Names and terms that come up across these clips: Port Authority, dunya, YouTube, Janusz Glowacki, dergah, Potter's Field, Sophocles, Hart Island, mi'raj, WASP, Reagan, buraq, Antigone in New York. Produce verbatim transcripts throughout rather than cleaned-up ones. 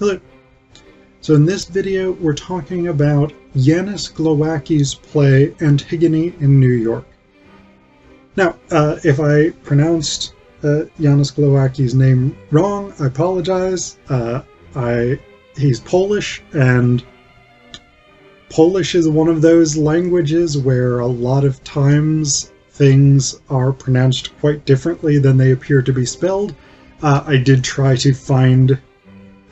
Hello. So in this video, we're talking about Janusz Glowacki's play Antigone in New York. Now, uh, if I pronounced uh, Janusz Glowacki's name wrong, I apologize. Uh, I he's Polish, and Polish is one of those languages where a lot of times things are pronounced quite differently than they appear to be spelled. Uh, I did try to find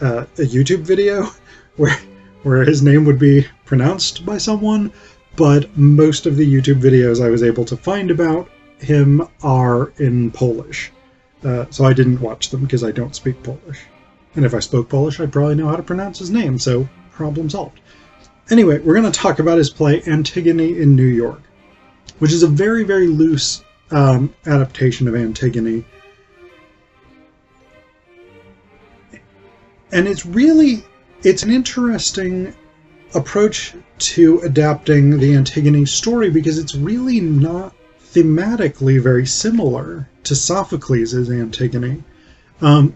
uh, a YouTube video where where his name would be pronounced by someone, but most of the YouTube videos I was able to find about him are in Polish. Uh, so I didn't watch them because I don't speak Polish. And if I spoke Polish, I'd probably know how to pronounce his name, so problem solved. Anyway, we're going to talk about his play Antigone in New York, which is a very, very loose um, adaptation of Antigone. And it's really, it's an interesting approach to adapting the Antigone story because it's really not thematically very similar to Sophocles' Antigone. Um,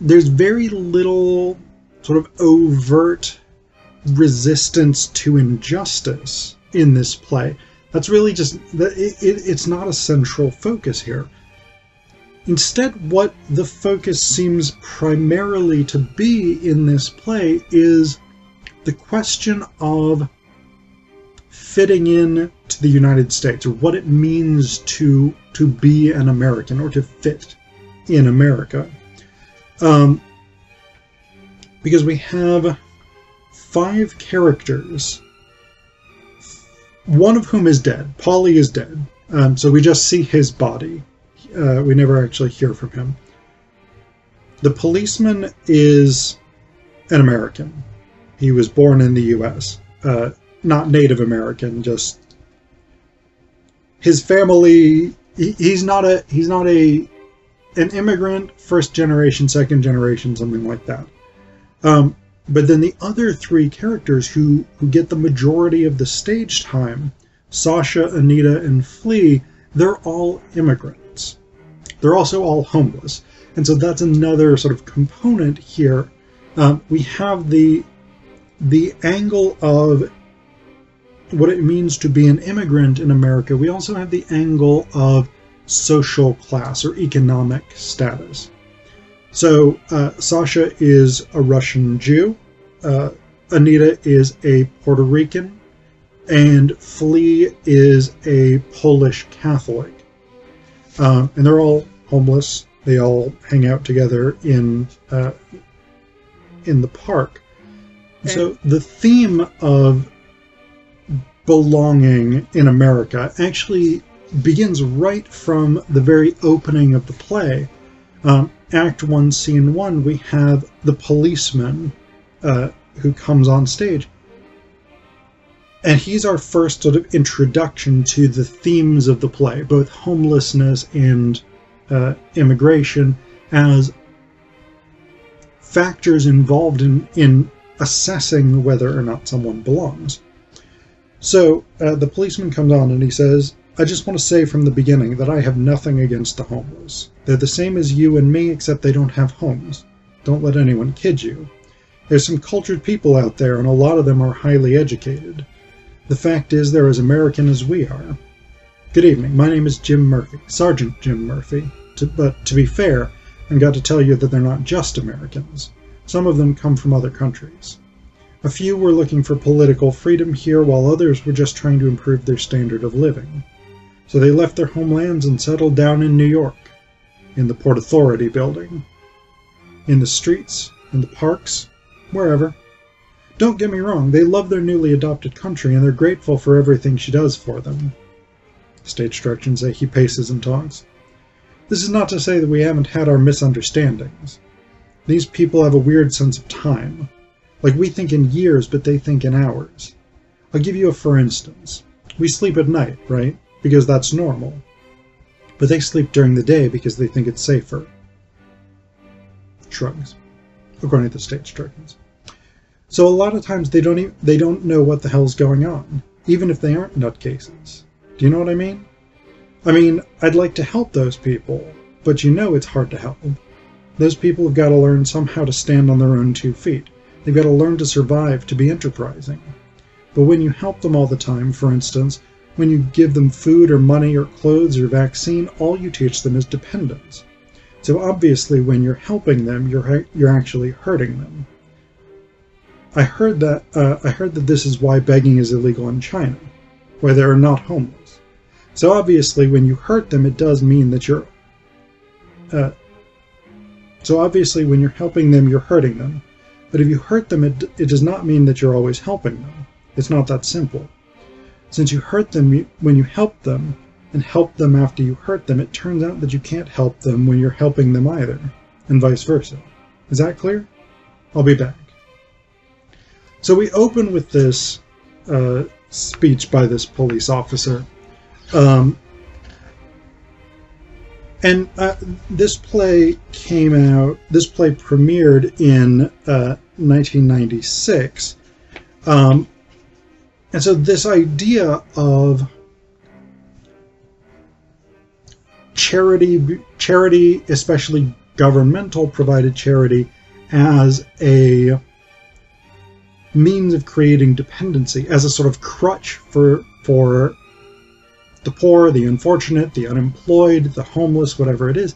there's very little sort of overt resistance to injustice in this play. That's really just, it, it, it's not a central focus here. Instead, what the focus seems primarily to be in this play is the question of fitting in to the United States, or what it means to to be an American, or to fit in America. Um, because we have five characters, one of whom is dead. Polly is dead, um, so we just see his body. Uh, we never actually hear from him. The policeman is an American. He was born in the U S, uh, not Native American. Just his family. He, he's not a. He's not a. An immigrant, first generation, second generation, something like that. Um, but then the other three characters who who get the majority of the stage time, Sasha, Anita, and Flea, they're all immigrants. They're also all homeless, and so that's another sort of component here. Um, we have the the angle of what it means to be an immigrant in America. We also have the angle of social class or economic status. So uh, Sasha is a Russian Jew, uh, Anita is a Puerto Rican, and Flea is a Polish Catholic. Uh, and they're all homeless. They all hang out together in uh, in the park. Okay. So the theme of belonging in America actually begins right from the very opening of the play. Um, Act one, Scene one, we have the policeman uh, who comes on stage. And he's our first sort of introduction to the themes of the play, both homelessness and uh, immigration, as factors involved in, in assessing whether or not someone belongs. So uh, the policeman comes on and he says, "I just want to say from the beginning that I have nothing against the homeless. They're the same as you and me, except they don't have homes. Don't let anyone kid you. There's some cultured people out there, and a lot of them are highly educated. The fact is, they're as American as we are. Good evening. My name is Jim Murphy, Sergeant Jim Murphy. To, but to be fair, I've got to tell you that they're not just Americans. Some of them come from other countries. A few were looking for political freedom here, while others were just trying to improve their standard of living. So they left their homelands and settled down in New York, in the Port Authority building, in the streets, in the parks, wherever. Don't get me wrong, they love their newly adopted country and they're grateful for everything she does for them." Stage directions say he paces and talks. "This is not to say that we haven't had our misunderstandings. These people have a weird sense of time. Like we think in years, but they think in hours. I'll give you a for instance. We sleep at night, right? Because that's normal. But they sleep during the day because they think it's safer." Shrugs, according to the stage directions. "So a lot of times they don't even, they don't know what the hell's going on, even if they aren't nutcases. Do you know what I mean? I mean, I'd like to help those people, but you know it's hard to help. Those people have got to learn somehow to stand on their own two feet. They've got to learn to survive, to be enterprising. But when you help them all the time, for instance, when you give them food or money or clothes or vaccine, all you teach them is dependence. So obviously when you're helping them, you're, you're actually hurting them. I heard that, uh, I heard that this is why begging is illegal in China, where they are not homeless. So obviously when you hurt them, it does mean that you're... Uh, so obviously when you're helping them, you're hurting them. But if you hurt them, it, it does not mean that you're always helping them. It's not that simple. Since you hurt them you, when you help them, and help them after you hurt them, it turns out that you can't help them when you're helping them either, and vice versa. Is that clear? I'll be back. So we open with this uh, speech by this police officer. Um, and uh, this play came out, this play premiered in uh, nineteen ninety-six. Um, and so this idea of charity, charity, especially governmental provided charity, as a means of creating dependency, as a sort of crutch for for the poor, the unfortunate, the unemployed, the homeless, whatever it is.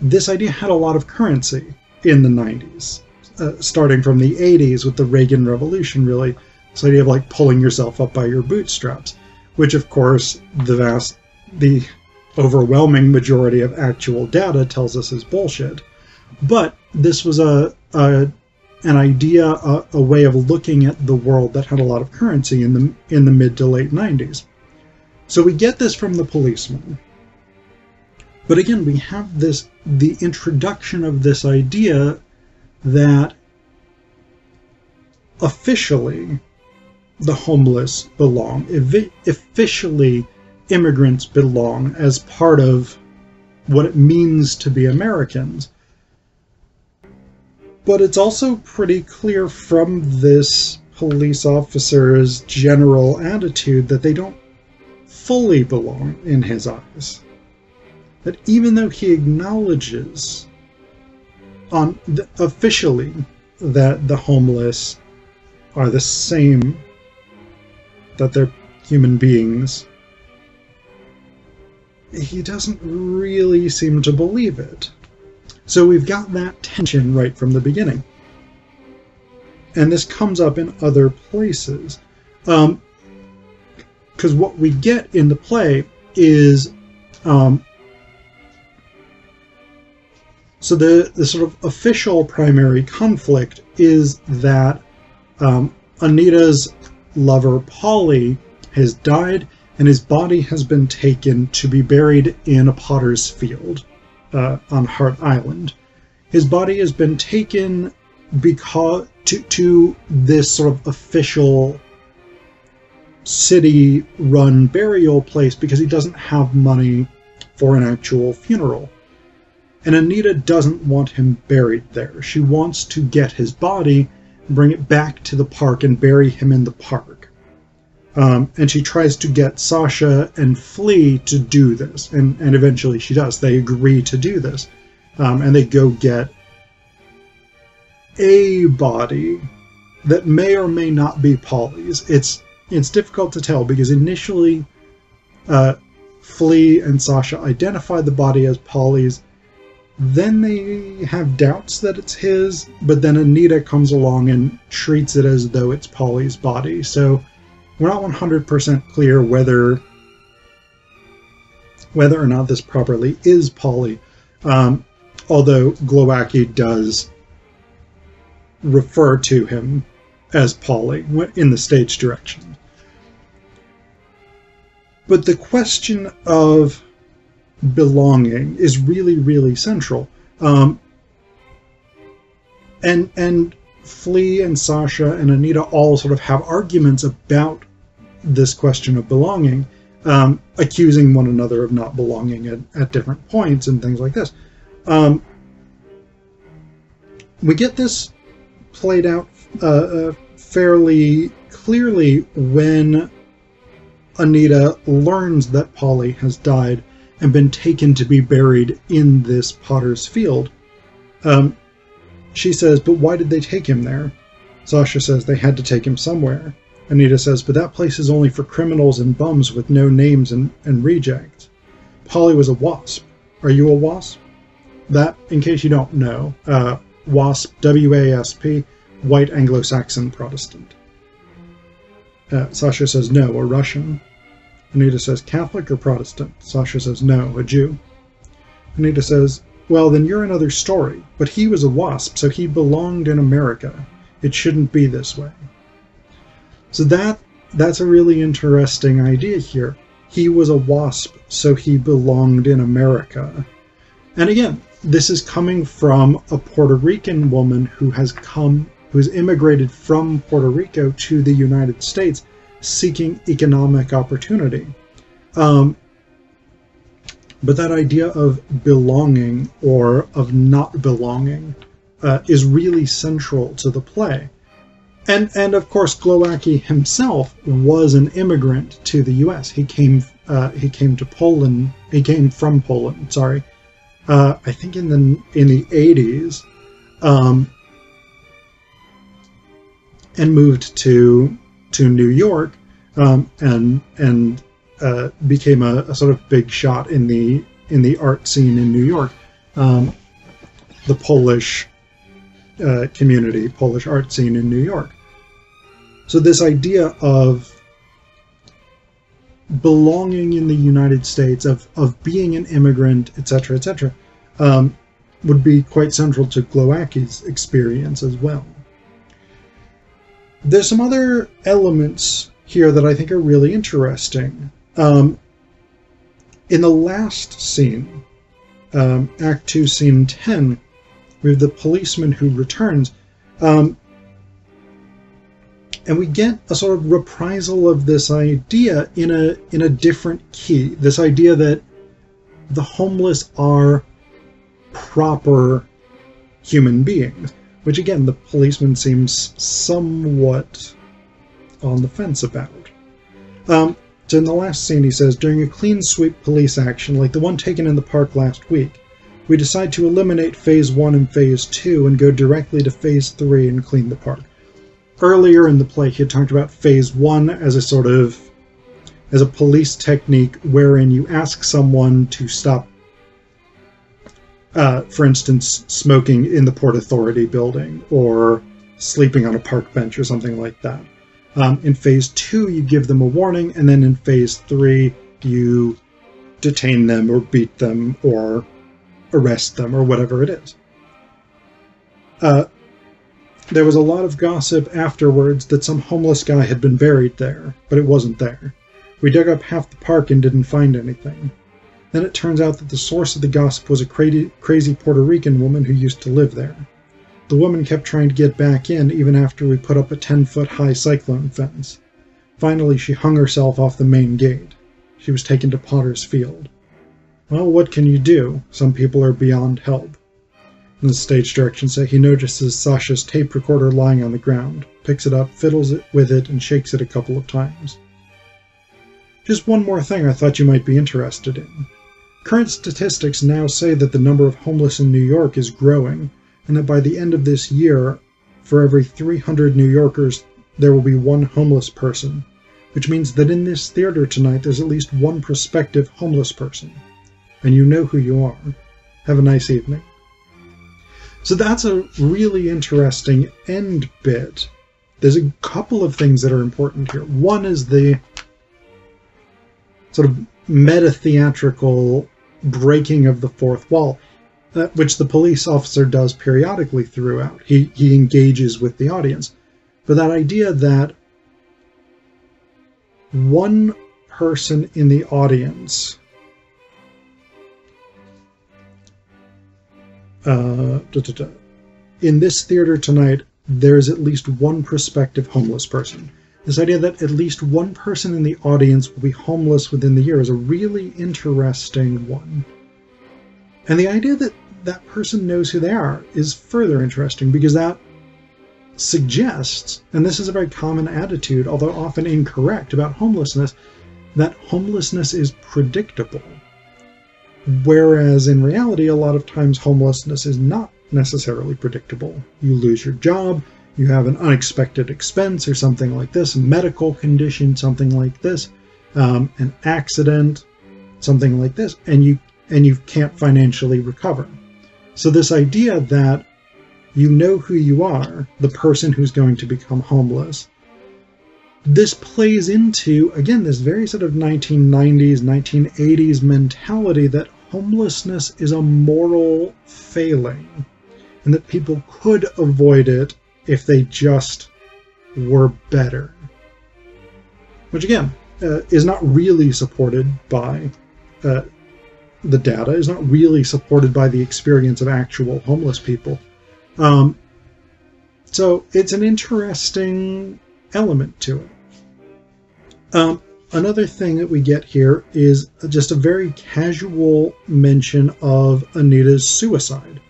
This idea had a lot of currency in the nineties, uh, starting from the eighties with the Reagan Revolution, really. This idea of like pulling yourself up by your bootstraps, which of course the vast, the overwhelming majority of actual data tells us is bullshit. But this was a, a an idea, a, a way of looking at the world that had a lot of currency in the, in the mid to late nineties. So we get this from the policeman. But again, we have this, the introduction of this idea that officially the homeless belong, officially immigrants belong as part of what it means to be Americans. But it's also pretty clear from this police officer's general attitude that they don't fully belong in his eyes. That even though he acknowledges on the, officially that the homeless are the same, that they're human beings, he doesn't really seem to believe it. So we've got that tension right from the beginning. And this comes up in other places. Um, because what we get in the play is... Um, so the, the sort of official primary conflict is that um, Anita's lover, Polly, has died, and his body has been taken to be buried in a potter's field. Uh, on Hart Island. His body has been taken because to, to this sort of official city-run burial place because he doesn't have money for an actual funeral. And Anita doesn't want him buried there. She wants to get his body, bring it back to the park, and bury him in the park. Um, and she tries to get Sasha and Flea to do this, and, and eventually she does. They agree to do this, um, and they go get a body that may or may not be Polly's. It's it's difficult to tell because initially uh, Flea and Sasha identify the body as Polly's. Then they have doubts that it's his, but then Anita comes along and treats it as though it's Polly's body. So we're not one hundred percent clear whether whether or not this properly is Polly, um, although Glowacki does refer to him as Polly in the stage direction. But the question of belonging is really, really central. Um, and and Flea and Sasha and Anita all sort of have arguments about this question of belonging, um, accusing one another of not belonging at, at different points and things like this. Um, we get this played out uh, uh, fairly clearly when Anita learns that Polly has died and been taken to be buried in this potter's field. Um, she says, but why did they take him there? Sasha says they had to take him somewhere. Anita says, but that place is only for criminals and bums with no names and, and rejects. Polly was a WASP. Are you a WASP? That, in case you don't know, uh, WASP, W A S P, white Anglo-Saxon Protestant. Uh, Sasha says, no, a Russian. Anita says, Catholic or Protestant? Sasha says, no, a Jew. Anita says, well, then you're another story, but he was a WASP, so he belonged in America. It shouldn't be this way. So that that's a really interesting idea here. He was a WASP, so he belonged in America. And again, this is coming from a Puerto Rican woman who has come, who's immigrated from Puerto Rico to the United States seeking economic opportunity. Um, but that idea of belonging or of not belonging uh, is really central to the play. And, and of course, Glowacki himself was an immigrant to the U S. He came, uh, he came to Poland. He came from Poland. Sorry, uh, I think in the in the eighties, um, and moved to to New York, um, and and uh, became a, a sort of big shot in the in the art scene in New York, um, the Polish uh, community, Polish art scene in New York. So this idea of belonging in the United States, of, of being an immigrant, et cetera, et cetera, um, would be quite central to Glowacki's experience as well. There's some other elements here that I think are really interesting. Um, in the last scene, um, Act two, Scene ten, we have the policeman who returns. Um, And we get a sort of reprisal of this idea in a in a different key. This idea that the homeless are proper human beings, which again the policeman seems somewhat on the fence about. Um, so in the last scene he says, during a clean sweep police action like the one taken in the park last week, we decide to eliminate phase one and phase two and go directly to phase three and clean the park. Earlier in the play, he had talked about phase one as a sort of, as a police technique wherein you ask someone to stop, uh, for instance, smoking in the Port Authority building or sleeping on a park bench or something like that. Um, in phase two, you give them a warning, and then in phase three, you detain them or beat them or arrest them or whatever it is. Uh, There was a lot of gossip afterwards that some homeless guy had been buried there, but it wasn't there. We dug up half the park and didn't find anything. Then it turns out that the source of the gossip was a crazy, crazy Puerto Rican woman who used to live there. The woman kept trying to get back in even after we put up a ten-foot high cyclone fence. Finally, she hung herself off the main gate. She was taken to Potter's Field. Well, what can you do? Some people are beyond help. In the stage direction set, he notices Sasha's tape recorder lying on the ground, picks it up, fiddles it with it, and shakes it a couple of times. Just one more thing I thought you might be interested in. Current statistics now say that the number of homeless in New York is growing, and that by the end of this year, for every three hundred New Yorkers, there will be one homeless person, which means that in this theater tonight there's at least one prospective homeless person. And you know who you are. Have a nice evening. So that's a really interesting end bit. There's a couple of things that are important here. One is the sort of meta-theatrical breaking of the fourth wall, uh, which the police officer does periodically throughout. He, he engages with the audience. But that idea that one person in the audience... Uh, da, da, da. In this theater tonight, there's at least one prospective homeless person. This idea that at least one person in the audience will be homeless within the year is a really interesting one. And the idea that that person knows who they are is further interesting because that suggests, and this is a very common attitude, although often incorrect, about homelessness, that homelessness is predictable. Whereas in reality, a lot of times homelessness is not necessarily predictable. You lose your job, you have an unexpected expense or something like this, medical condition, something like this, um, an accident, something like this, and you and you can't financially recover. So this idea that you know who you are, the person who's going to become homeless, this plays into, again, this very sort of nineteen nineties, nineteen eighties mentality that homelessness is a moral failing and that people could avoid it if they just were better. Which, again, uh, is not really supported by uh, the data, is not really supported by the experience of actual homeless people. Um, so it's an interesting element to it. Um, another thing that we get here is just a very casual mention of Anita's suicide,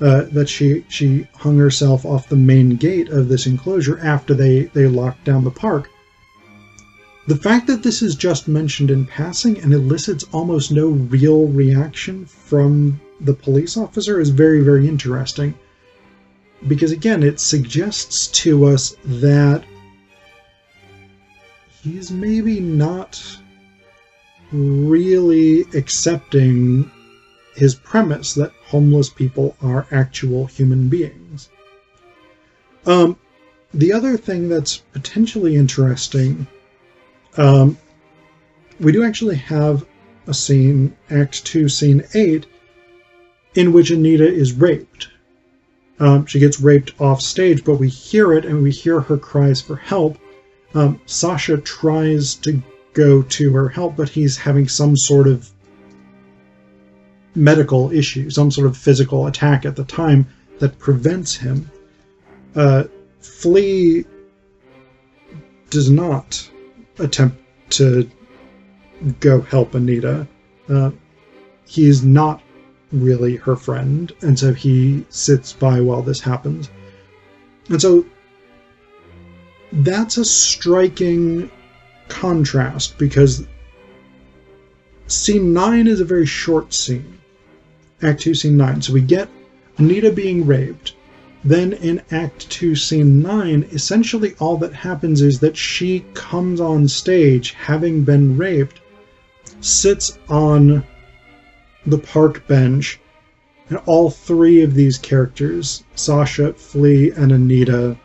uh, that she she hung herself off the main gate of this enclosure after they, they locked down the park. The fact that this is just mentioned in passing and elicits almost no real reaction from the police officer is very, very interesting. Because, again, it suggests to us that he's maybe not really accepting his premise that homeless people are actual human beings. Um, the other thing that's potentially interesting, um, we do actually have a scene, Act two, Scene eight, in which Anita is raped. Um, she gets raped off stage, but we hear it, and we hear her cries for help. Um, Sasha tries to go to her help, but he's having some sort of medical issue, some sort of physical attack at the time that prevents him. Uh, Flea does not attempt to go help Anita. Uh, he is not really her friend, and so he sits by while this happens. And so that's a striking contrast, because scene nine is a very short scene. Act two, scene nine. So we get Anita being raped. Then in Act two, scene nine, essentially all that happens is that she comes on stage having been raped, sits on the park bench, and all three of these characters, Sasha, Flea, and Anita,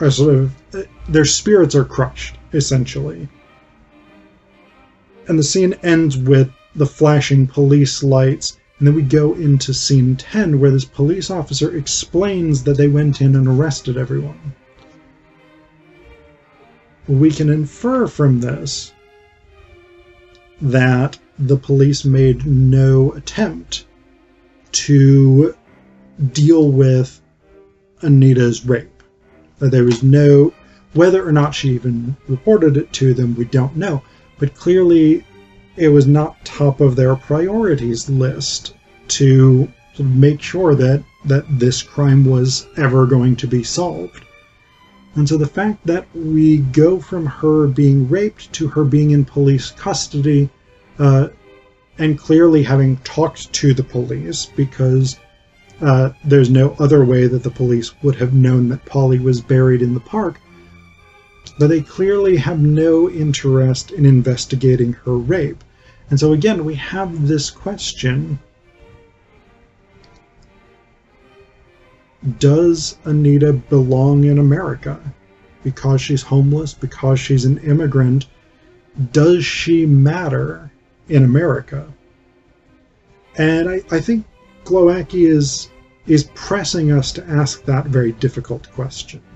are sort of, their spirits are crushed, essentially. And the scene ends with the flashing police lights, and then we go into scene ten, where this police officer explains that they went in and arrested everyone. We can infer from this that the police made no attempt to deal with Anita's rape. That there was no, whether or not she even reported it to them, we don't know. But clearly, it was not top of their priorities list to make sure that, that this crime was ever going to be solved. And so the fact that we go from her being raped to her being in police custody, uh, and clearly having talked to the police, because uh, there's no other way that the police would have known that Polly was buried in the park, but they clearly have no interest in investigating her rape. And so again, we have this question: does Anita belong in America? Because she's homeless, because she's an immigrant, does she matter in America? And I, I think Glowacki is, is pressing us to ask that very difficult question.